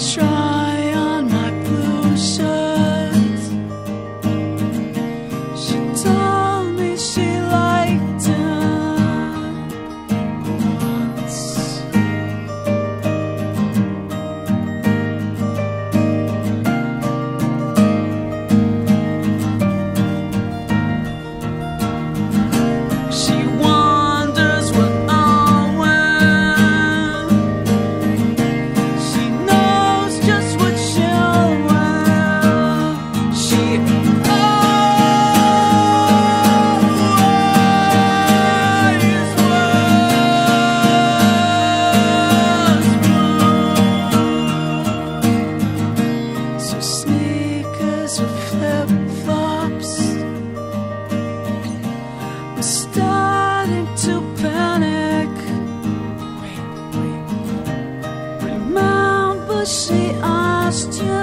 try on my blue shirt. She told me she liked him once. She she asked you.